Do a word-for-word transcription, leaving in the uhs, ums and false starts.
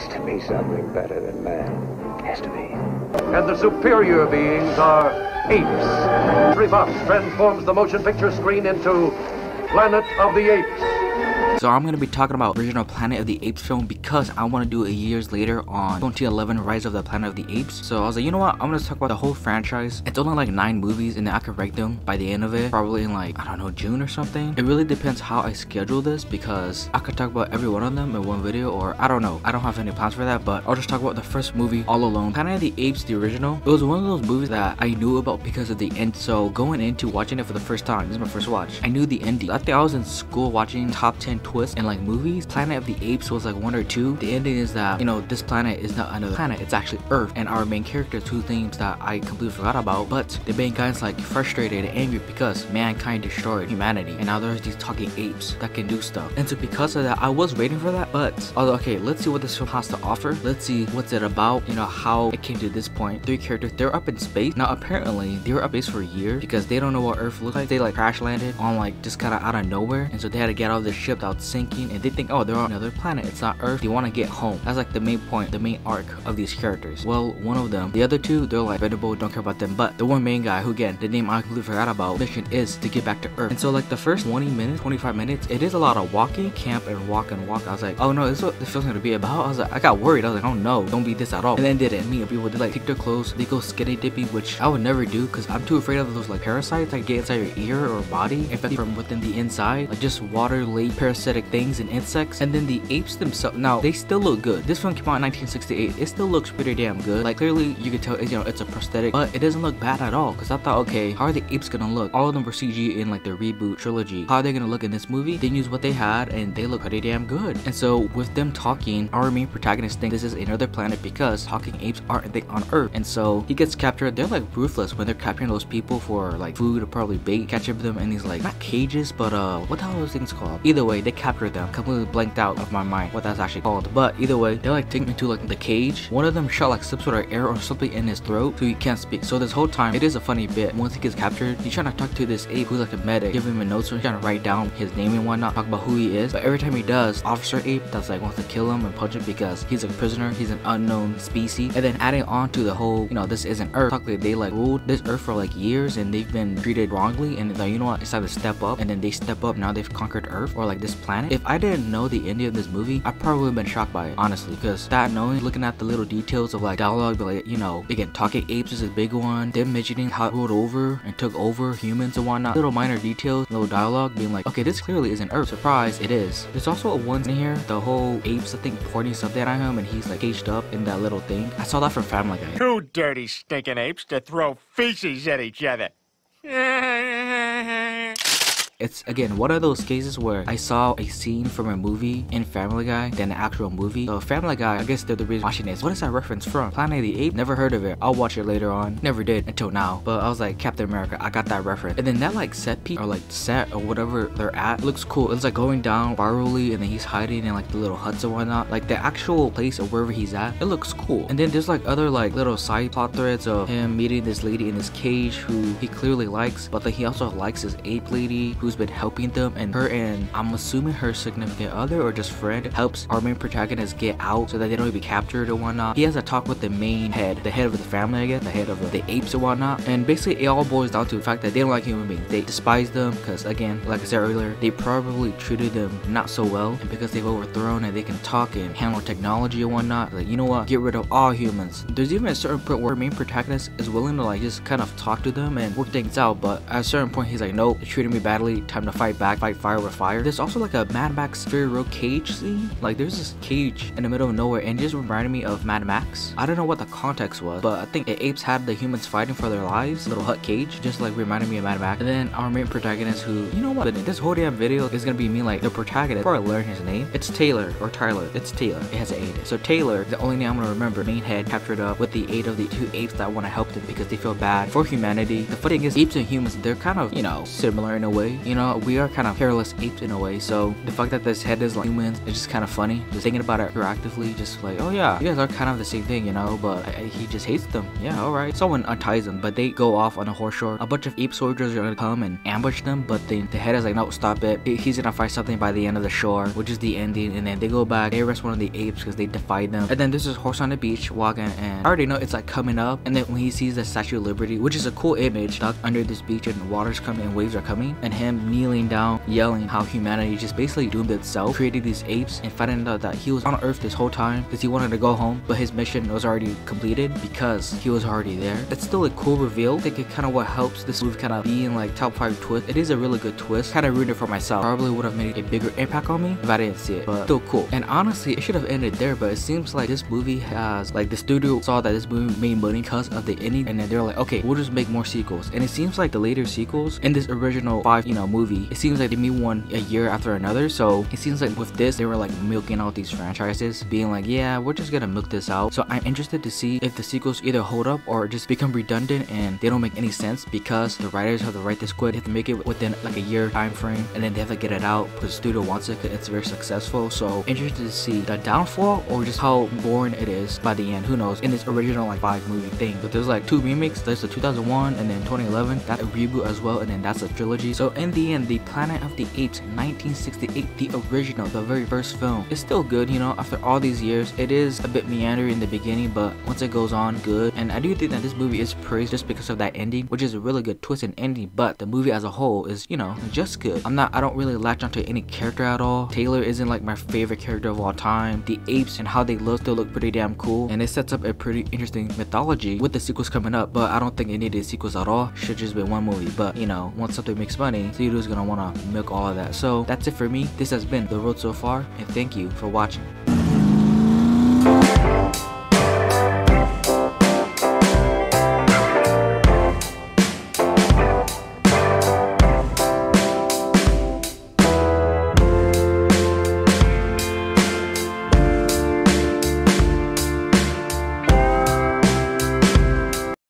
has to be something better than man. Has to be. And the superior beings are apes. Revox transforms the motion picture screen into Planet of the Apes. So I'm going to be talking about the original Planet of the Apes film because I want to do a years later on twenty eleven Rise of the Planet of the Apes. So I was like, you know what, I'm going to talk about the whole franchise. It's only like nine movies and then I could rank them by the end of it, probably in like, I don't know, June or something. It really depends how I schedule this because I could talk about every one of them in one video, or I don't know, I don't have any plans for that, but I'll just talk about the first movie all alone. Planet of the Apes, the original, it was one of those movies that I knew about because of the end. So going into watching it for the first time, this is my first watch, I knew the ending. I think I was in school watching top ten twists and like movies. Planet of the Apes was like one or two. The ending is that, you know, this planet is not another planet, it's actually Earth, and our main character, two things that I completely forgot about, but the main guy's like frustrated and angry because mankind destroyed humanity and now there's these talking apes that can do stuff. And so because of that, I was waiting for that, but I was like, okay, let's see what this film has to offer, let's see what's it about, you know, how it came to this point. Three characters, they're up in space. Now apparently they were up in space for a year because they don't know what Earth looks like. They like crash landed on like just kind of out of nowhere, and so they had to get out of the ship that was sinking, and they think, oh, they're on another planet, it's not Earth, they want to get home. That's like the main point, the main arc of these characters. Well, one of them, the other two, they're like vegetable, don't care about them, but the one main guy who, again, the name I completely forgot about, mission is to get back to Earth. And so like the first twenty minutes twenty-five minutes, it is a lot of walking, camp and walk and walk. I was like, oh no, this is what this film's gonna be about. I was like, I got worried, I was like, oh no, don't be this at all. And then did it, me and people did like take their clothes, they go skinny dipping, which I would never do because I'm too afraid of those like parasites that get inside your ear or body, infected from within the inside, like just water laid parasitic things and insects. And then the apes themselves, now they still look good. This film came out in nineteen sixty-eight, it still looks pretty damn good. Like clearly you can tell it's, you know, it's a prosthetic, but it doesn't look bad at all because I thought, okay, how are the apes gonna look? All of them were C G in like the reboot trilogy. How are they gonna look in this movie? They use what they had and they look pretty damn good. And so with them talking, our main protagonist thinks this is another planet because talking apes aren't they on Earth, and so he gets captured. They're like ruthless when they're capturing those people for like food or probably bait, catching them in these like not cages but uh what the hell are those things called? Either way, they captured them, completely blanked out of my mind what that's actually called, but either way, they like take me to like the cage. One of them shot like some sort of air or something in his throat so he can't speak. So this whole time, it is a funny bit. Once he gets captured, he's trying to talk to this ape who's like a medic, give him a note, so he's trying to write down his name and whatnot, talk about who he is. But every time he does, Officer Ape that's like wants to kill him and punch him because he's a prisoner, he's an unknown species. And then adding on to the whole, you know, this isn't Earth. Talk like they like ruled this Earth for like years and they've been treated wrongly, and like, you know what, it's time to step up. And then they step up, now they've conquered Earth or like this planet. If I didn't know the ending of this movie, I'd probably have been shocked by it, honestly, because that knowing, looking at the little details of like dialogue, but like, you know, again, talking apes is a big one, them mentioning how it ruled over and took over humans and whatnot, little minor details, little dialogue, being like, okay, this clearly isn't Earth. Surprise, it is. There's also a one in here, the whole apes, I think, pointing something at him and he's like caged up in that little thing. I saw that from Family Guy. Two dirty stinking apes to throw feces at each other. It's again one of those cases where I saw a scene from a movie in Family Guy than the actual movie. So Family Guy, I guess they're the reason watching this. What is that reference from? Planet of the Apes? Never heard of it. I'll watch it later on. Never did until now. But I was like, Captain America, I got that reference. And then that like set piece or like set or whatever they're at looks cool. It's like going down virally and then he's hiding in like the little huts and whatnot. Like the actual place of wherever he's at, it looks cool. And then there's like other like little side plot threads of him meeting this lady in his cage who he clearly likes, but then he also likes his ape lady who been helping them, and her and I'm assuming her significant other or just friend helps our main protagonist get out so that they don't be captured or whatnot. He has a talk with the main head, the head of the family, I guess, the head of the, the apes or whatnot, and basically it all boils down to the fact that they don't like human beings. They despise them because, again, like I said earlier, they probably treated them not so well, and because they've overthrown and they can talk and handle technology and whatnot, like, you know what, get rid of all humans. There's even a certain point where our main protagonist is willing to like just kind of talk to them and work things out, but at a certain point he's like, nope, they're treating me badly, time to fight back, fight fire with fire. There's also like a Mad Max Fury Road cage scene. Like there's this cage in the middle of nowhere and it just reminded me of Mad Max. I don't know what the context was, but I think the apes had the humans fighting for their lives, little hut cage, just like reminded me of Mad Max. And then our main protagonist who, you know what, this whole damn video is gonna be me like the protagonist. Before I learn his name, it's Taylor or Tyler. It's Taylor. It has an eight. So Taylor is the only name I'm gonna remember. Main head captured up with the aid of the two apes that wanna help them because they feel bad for humanity. The funny thing is, apes and humans, they're kind of, you know, similar in a way. You you know, we are kind of careless apes in a way, so the fact that this head is like humans, it's just kind of funny. Just thinking about it interactively, just like, oh yeah, you guys are kind of the same thing, you know, but I, I, he just hates them. Yeah, alright. Someone unties them, but they go off on a horseshore. A bunch of ape soldiers are gonna come and ambush them, but the, the head is like, no, stop it. He's gonna find something by the end of the shore, which is the ending, and then they go back, they arrest one of the apes because they defied them. And then there's this horse on the beach walking, and I already know it's like coming up, and then when he sees the Statue of Liberty, which is a cool image, stuck under this beach and water's coming and waves are coming, and him kneeling down, yelling how humanity just basically doomed itself, creating these apes, and finding out that he was on Earth this whole time because he wanted to go home, but his mission was already completed because he was already there. It's still a cool reveal. I think it kind of what helps this movie kind of be in like top five twist. It is a really good twist. Kind of ruined it for myself. Probably would have made a bigger impact on me if I didn't see it, but still cool. And honestly, it should have ended there, but it seems like this movie has, like, the studio saw that this movie made money because of the ending, and then they're like, okay, we'll just make more sequels. And it seems like the later sequels in this original five, you know, movie, it seems like they made one a year after another. So it seems like with this, they were like milking out these franchises, being like, yeah, we're just gonna milk this out. So I'm interested to see if the sequels either hold up or just become redundant and they don't make any sense because the writers have to write this quick, they have to make it within like a year time frame, and then they have to get it out because the studio wants it because it's very successful. So interested to see the downfall or just how boring it is by the end. Who knows? In this original like five movie thing, but there's like two remakes. There's the two thousand one and then twenty eleven, that's a reboot as well, and then that's a trilogy. So in the end, the Planet of the Apes nineteen sixty-eight, the original, the very first film, is still good, you know, after all these years. It is a bit meandering in the beginning, but once it goes on, good. And I do think that this movie is praised just because of that ending, which is a really good twist and ending, but the movie as a whole is, you know, just good. I'm not, I don't really latch onto any character at all. Taylor isn't like my favorite character of all time. The apes and how they look still look pretty damn cool, and it sets up a pretty interesting mythology with the sequels coming up, but I don't think it needed sequels at all. Should just be one movie, but you know, once something makes money, studio's gonna wanna milk all of that. So that's it for me. This has been The Road So Far, and thank you for watching.